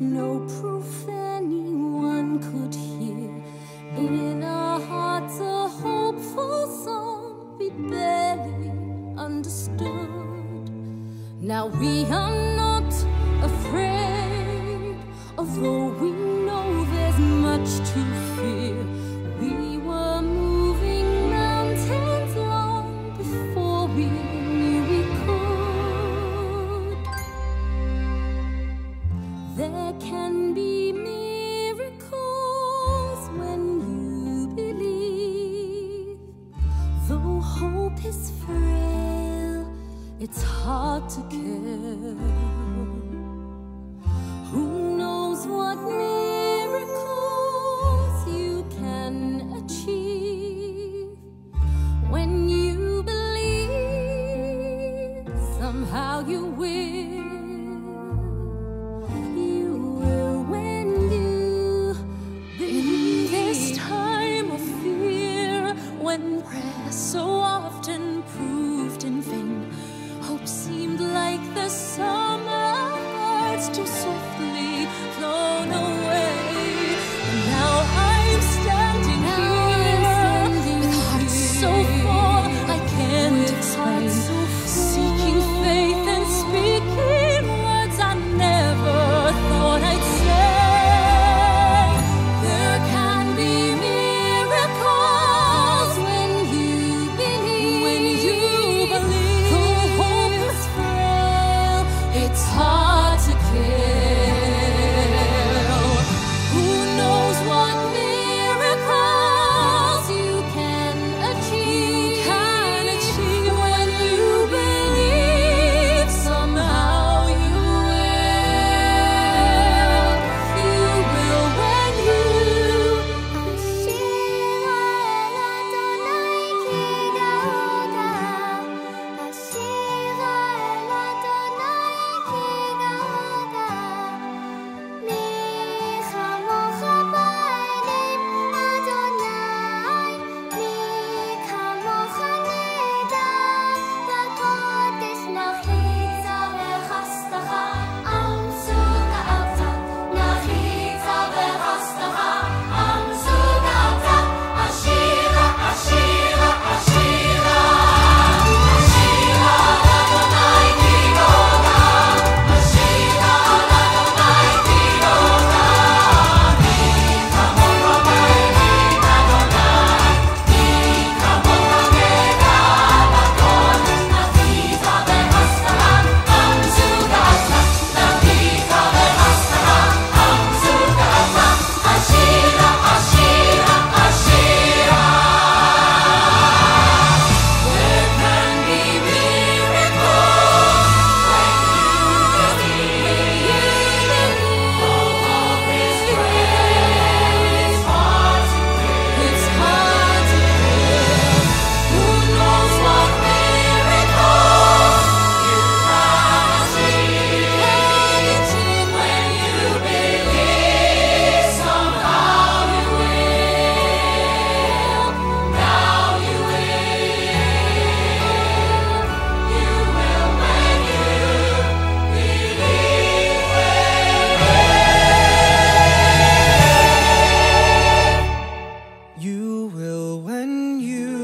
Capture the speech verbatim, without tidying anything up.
with no proof anyone could hear. In our hearts a hopeful song we barely understood. Now we are not afraid, although we know there's much to fear. We were moving mountains long before we knew we could. There can be miracles when you believe. Though hope is frail, it's hard to kill. Who knows what miracles you can achieve when you believe? Somehow you will. You will when you believe. In this time of fear, when prayer so often proved in vain, hope seemed like the summer birds too soft. You will when you